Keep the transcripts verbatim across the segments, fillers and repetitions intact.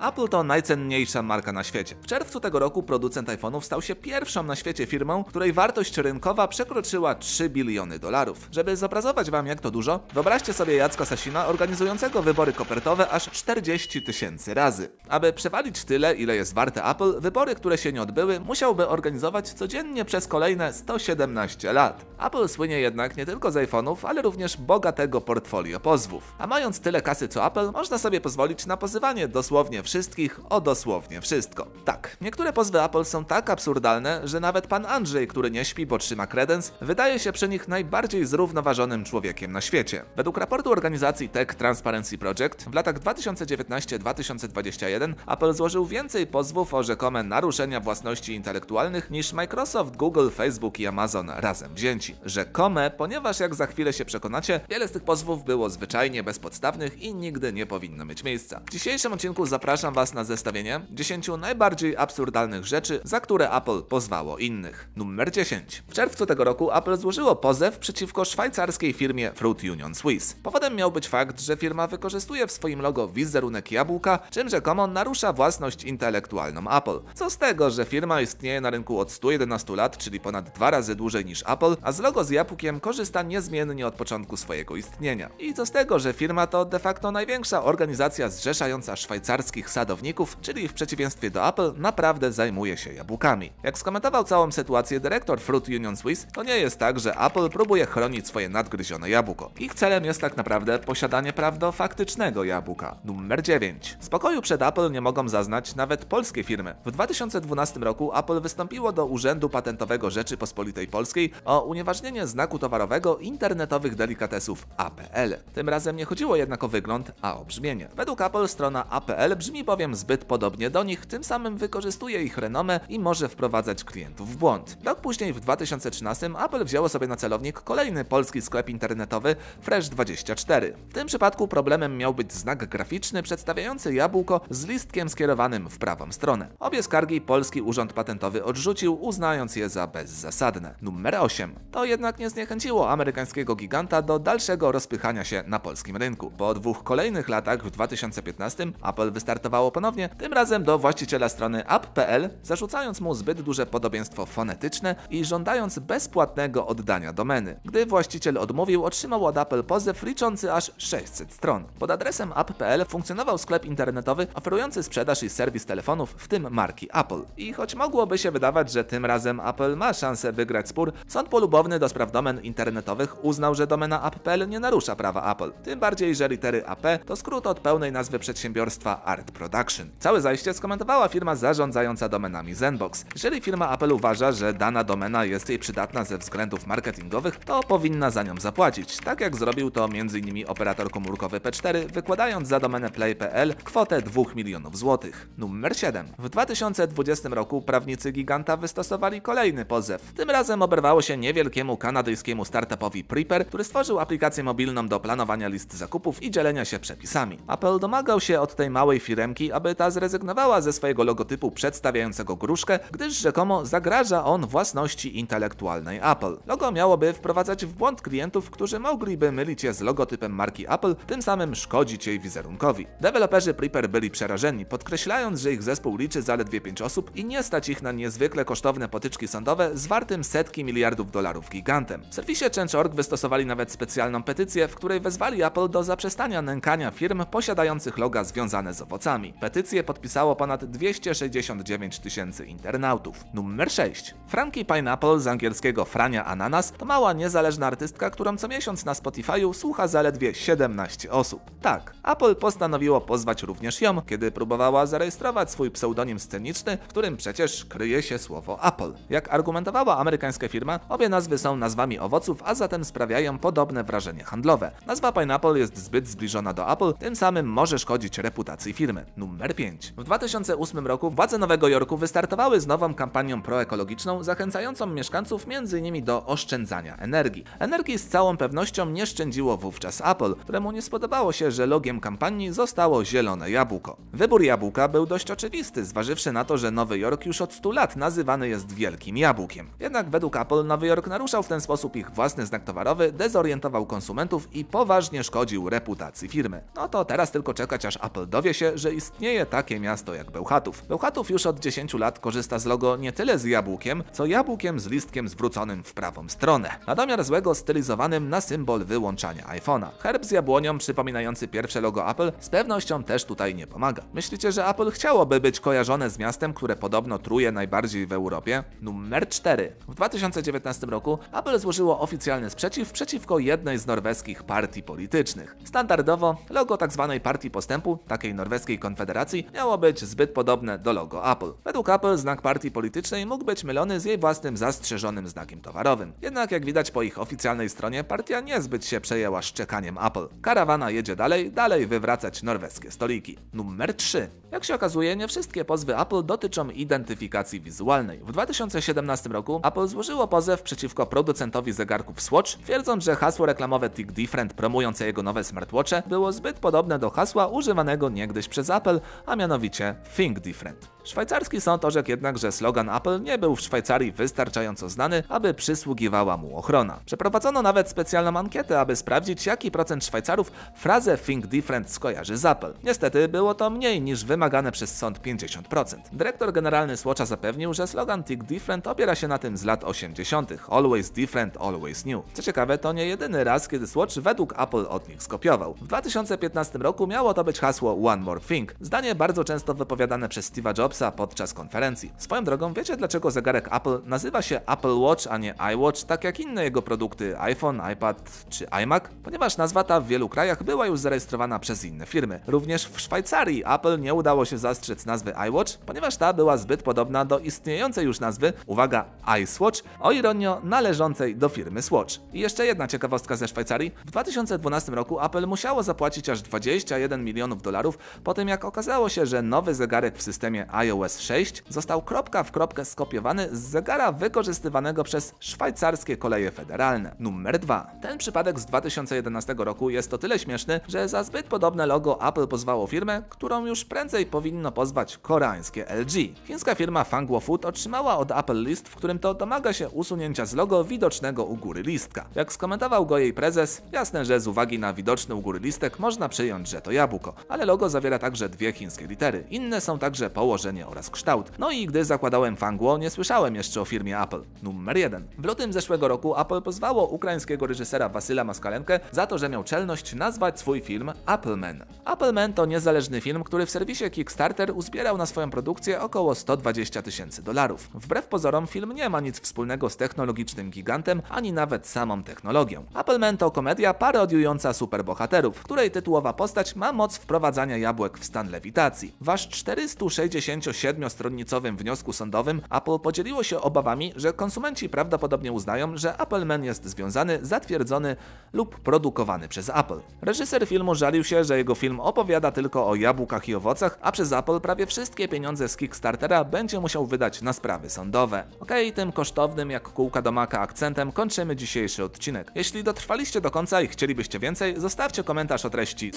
Apple to najcenniejsza marka na świecie. W czerwcu tego roku producent iPhone'ów stał się pierwszą na świecie firmą, której wartość rynkowa przekroczyła trzy biliony dolarów. Żeby zobrazować wam, jak to dużo, wyobraźcie sobie Jacka Sasina organizującego wybory kopertowe aż czterdzieści tysięcy razy. Aby przewalić tyle, ile jest warte Apple, wybory, które się nie odbyły, musiałby organizować codziennie przez kolejne sto siedemnaście lat. Apple słynie jednak nie tylko z iPhone'ów, ale również bogatego portfolio pozwów. A mając tyle kasy co Apple, można sobie pozwolić na pozywanie dosłownie wszystkich o dosłownie wszystko. Tak, niektóre pozwy Apple są tak absurdalne, że nawet pan Andrzej, który nie śpi, bo trzyma kredens, wydaje się przy nich najbardziej zrównoważonym człowiekiem na świecie. Według raportu organizacji Tech Transparency Project w latach dwa tysiące dziewiętnaście do dwa tysiące dwudziestego pierwszego Apple złożył więcej pozwów o rzekome naruszenia własności intelektualnych niż Microsoft, Google, Facebook i Amazon razem wzięci. Rzekome, ponieważ jak za chwilę się przekonacie, wiele z tych pozwów było zwyczajnie bezpodstawnych i nigdy nie powinno mieć miejsca. W dzisiejszym odcinku zapraszam was na zestawienie dziesięciu najbardziej absurdalnych rzeczy, za które Apple pozwało innych. Numer dziesięć. W czerwcu tego roku Apple złożyło pozew przeciwko szwajcarskiej firmie Fruit Union Swiss. Powodem miał być fakt, że firma wykorzystuje w swoim logo wizerunek jabłka, czym rzekomo narusza własność intelektualną Apple. Co z tego, że firma istnieje na rynku od stu jedenastu lat, czyli ponad dwa razy dłużej niż Apple, a z logo z jabłkiem korzysta niezmiennie od początku swojego istnienia. I co z tego, że firma to de facto największa organizacja zrzeszająca szwajcarskich sadowników, czyli w przeciwieństwie do Apple naprawdę zajmuje się jabłkami. Jak skomentował całą sytuację dyrektor Fruit Union Swiss, to nie jest tak, że Apple próbuje chronić swoje nadgryzione jabłko. Ich celem jest tak naprawdę posiadanie praw do faktycznego jabłka. Numer dziewięć. Spokoju przed Apple nie mogą zaznać nawet polskie firmy. W dwa tysiące dwunastym roku Apple wystąpiło do Urzędu Patentowego Rzeczypospolitej Polskiej o unieważnienie znaku towarowego internetowych delikatesów A P L. Tym razem nie chodziło jednak o wygląd, a o brzmienie. Według Apple strona A P L brzmi bowiem zbyt podobnie do nich, tym samym wykorzystuje ich renomę i może wprowadzać klientów w błąd. Rok później, w dwa tysiące trzynastym, Apple wzięło sobie na celownik kolejny polski sklep internetowy Fresh dwadzieścia cztery. W tym przypadku problemem miał być znak graficzny przedstawiający jabłko z listkiem skierowanym w prawą stronę. Obie skargi polski urząd patentowy odrzucił, uznając je za bezzasadne. Numer osiem. To jednak nie zniechęciło amerykańskiego giganta do dalszego rozpychania się na polskim rynku. Po dwóch kolejnych latach, w dwa tysiące piętnastym, Apple wystartowało ponownie, tym razem do właściciela strony app kropka p l, zarzucając mu zbyt duże podobieństwo fonetyczne i żądając bezpłatnego oddania domeny. Gdy właściciel odmówił, otrzymał od Apple pozew liczący aż sześćset stron. Pod adresem app kropka p l funkcjonował sklep internetowy oferujący sprzedaż i serwis telefonów, w tym marki Apple. I choć mogłoby się wydawać, że tym razem Apple ma szansę wygrać spór, sąd polubowny do spraw domen internetowych uznał, że domena app kropka p l nie narusza prawa Apple. Tym bardziej, że litery A P to skrót od pełnej nazwy przedsiębiorstwa Art Production. Całe zajście skomentowała firma zarządzająca domenami Zenbox. Jeżeli firma Apple uważa, że dana domena jest jej przydatna ze względów marketingowych, to powinna za nią zapłacić, tak jak zrobił to między innymi operator komórkowy P cztery, wykładając za domenę play kropka p l kwotę dwóch milionów złotych. Numer siedem. W dwa tysiące dwudziestym roku prawnicy giganta wystosowali kolejny pozew. Tym razem oberwało się niewielkiemu kanadyjskiemu startupowi Prepper, który stworzył aplikację mobilną do planowania list zakupów i dzielenia się przepisami. Apple domagał się od tej małej firemki, aby ta zrezygnowała ze swojego logotypu przedstawiającego gruszkę, gdyż rzekomo zagraża on własności intelektualnej Apple. Logo miałoby wprowadzać w błąd klientów, którzy mogliby mylić je z logotypem marki Apple, tym samym szkodzić jej wizerunkowi. Deweloperzy Prepper byli przerażeni, podkreślając, że ich zespół liczy zaledwie pięć osób i nie stać ich na niezwykle kosztowne potyczki sądowe z wartym setki miliardów dolarów gigantem. W serwisie Change kropka org wystosowali nawet specjalną petycję, w której wezwali Apple do zaprzestania nękania firm posiadających loga związane z owocami. Petycję podpisało ponad dwieście sześćdziesiąt dziewięć tysięcy internautów. Numer sześć. Frankie Pineapple, z angielskiego Frania Ananas, to mała niezależna artystka, którą co miesiąc na Spotify'u słucha zaledwie siedemnaście osób. Tak, Apple postanowiło pozwać również ją, kiedy próbowała zarejestrować swój pseudonim sceniczny, w którym przecież kryje się słowo Apple. Jak argumentowała amerykańska firma, obie nazwy są nazwami owoców, a zatem sprawiają podobne wrażenie handlowe. Nazwa Pineapple jest zbyt zbliżona do Apple, tym samym może szkodzić reputacji firmy. Numer pięć. W dwa tysiące ósmym roku władze Nowego Jorku wystartowały z nową kampanią proekologiczną, zachęcającą mieszkańców między innymi do oszczędzania energii. Energii z całą pewnością nie szczędziło wówczas Apple, któremu nie spodobało się, że logiem kampanii zostało zielone jabłko. Wybór jabłka był dość oczywisty, zważywszy na to, że Nowy Jork już od stu lat nazywany jest wielkim jabłkiem. Jednak według Apple Nowy Jork naruszał w ten sposób ich własny znak towarowy, dezorientował konsumentów i poważnie szkodził reputacji firmy. No to teraz tylko czekać, aż Apple dowie się, że że istnieje takie miasto jak Bełchatów. Bełchatów już od dziesięciu lat korzysta z logo nie tyle z jabłkiem, co jabłkiem z listkiem zwróconym w prawą stronę, na domiar złego stylizowanym na symbol wyłączania iPhone'a. Herb z jabłonią przypominający pierwsze logo Apple z pewnością też tutaj nie pomaga. Myślicie, że Apple chciałoby być kojarzone z miastem, które podobno truje najbardziej w Europie? Numer cztery. W dwa tysiące dziewiętnastym roku Apple złożyło oficjalny sprzeciw przeciwko jednej z norweskich partii politycznych. Standardowo logo tzw. Partii Postępu, takiej norweskiej konfederacji, miało być zbyt podobne do logo Apple. Według Apple znak partii politycznej mógł być mylony z jej własnym zastrzeżonym znakiem towarowym. Jednak jak widać po ich oficjalnej stronie, partia niezbyt się przejęła szczekaniem Apple. Karawana jedzie dalej, dalej wywracać norweskie stoliki. Numer trzy. Jak się okazuje, nie wszystkie pozwy Apple dotyczą identyfikacji wizualnej. W dwa tysiące siedemnastym roku Apple złożyło pozew przeciwko producentowi zegarków Swatch, twierdząc, że hasło reklamowe Think Different promujące jego nowe smartwatche było zbyt podobne do hasła używanego niegdyś przez Apple, a mianowicie Think Different. Szwajcarski sąd orzekł jednak, że slogan Apple nie był w Szwajcarii wystarczająco znany, aby przysługiwała mu ochrona. Przeprowadzono nawet specjalną ankietę, aby sprawdzić, jaki procent Szwajcarów frazę Think Different skojarzy z Apple. Niestety było to mniej niż wymagane przez sąd pięćdziesiąt procent. Dyrektor generalny Swatcha zapewnił, że slogan Think Different opiera się na tym z lat osiemdziesiątych. Always different, always new. Co ciekawe, to nie jedyny raz, kiedy Swatch według Apple od nich skopiował. W dwa tysiące piętnastym roku miało to być hasło One More Thing, zdanie bardzo często wypowiadane przez Steve'a Jobsa podczas konferencji. Swoją drogą, wiecie, dlaczego zegarek Apple nazywa się Apple Watch, a nie iWatch, tak jak inne jego produkty iPhone, iPad czy iMac? Ponieważ nazwa ta w wielu krajach była już zarejestrowana przez inne firmy. Również w Szwajcarii Apple nie udało się zastrzec nazwy iWatch, ponieważ ta była zbyt podobna do istniejącej już nazwy, uwaga, iSwatch, o ironio należącej do firmy Swatch. I jeszcze jedna ciekawostka ze Szwajcarii. W dwa tysiące dwunastym roku Apple musiało zapłacić aż dwadzieścia jeden milionów dolarów po tym, jak okazało się, że nowy zegarek w systemie iOS sześć został kropka w kropkę skopiowany z zegara wykorzystywanego przez szwajcarskie koleje federalne. Numer dwa. Ten przypadek z dwa tysiące jedenastego roku jest o tyle śmieszny, że za zbyt podobne logo Apple pozwało firmę, którą już prędzej powinno pozwać koreańskie L G. Chińska firma Fanguo Food otrzymała od Apple list, w którym to domaga się usunięcia z logo widocznego u góry listka. Jak skomentował go jej prezes, jasne, że z uwagi na widoczny u góry listek można przyjąć, że to jabłko, ale logo zawiera także dwie chińskie litery. Inne są także położone oraz kształt. No i gdy zakładałem Fanguo, nie słyszałem jeszcze o firmie Apple. Numer jeden. W lutym zeszłego roku Apple pozwało ukraińskiego reżysera Wasyla Maskalenkę za to, że miał czelność nazwać swój film Appleman. Appleman to niezależny film, który w serwisie Kickstarter uzbierał na swoją produkcję około sto dwadzieścia tysięcy dolarów. Wbrew pozorom film nie ma nic wspólnego z technologicznym gigantem, ani nawet samą technologią. Appleman to komedia parodiująca superbohaterów, której tytułowa postać ma moc wprowadzania jabłek w stan lewitacji. Wasz czterysta sześćdziesięciu siedmiu stronicowym wniosku sądowym Apple podzieliło się obawami, że konsumenci prawdopodobnie uznają, że Appleman jest związany, zatwierdzony lub produkowany przez Apple. Reżyser filmu żalił się, że jego film opowiada tylko o jabłkach i owocach, a przez Apple prawie wszystkie pieniądze z Kickstartera będzie musiał wydać na sprawy sądowe. Okej, okay, tym kosztownym jak kółka do maka akcentem kończymy dzisiejszy odcinek. Jeśli dotrwaliście do końca i chcielibyście więcej, zostawcie komentarz o treści.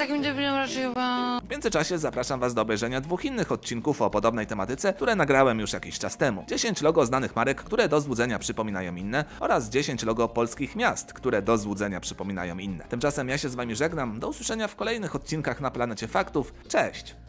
W międzyczasie zapraszam Was do obejrzenia dwóch innych odcinków o podobnej tematyce, które nagrałem już jakiś czas temu. dziesięć logo znanych marek, które do złudzenia przypominają inne, oraz dziesięć logo polskich miast, które do złudzenia przypominają inne. Tymczasem ja się z Wami żegnam, do usłyszenia w kolejnych odcinkach na Planecie Faktów. Cześć!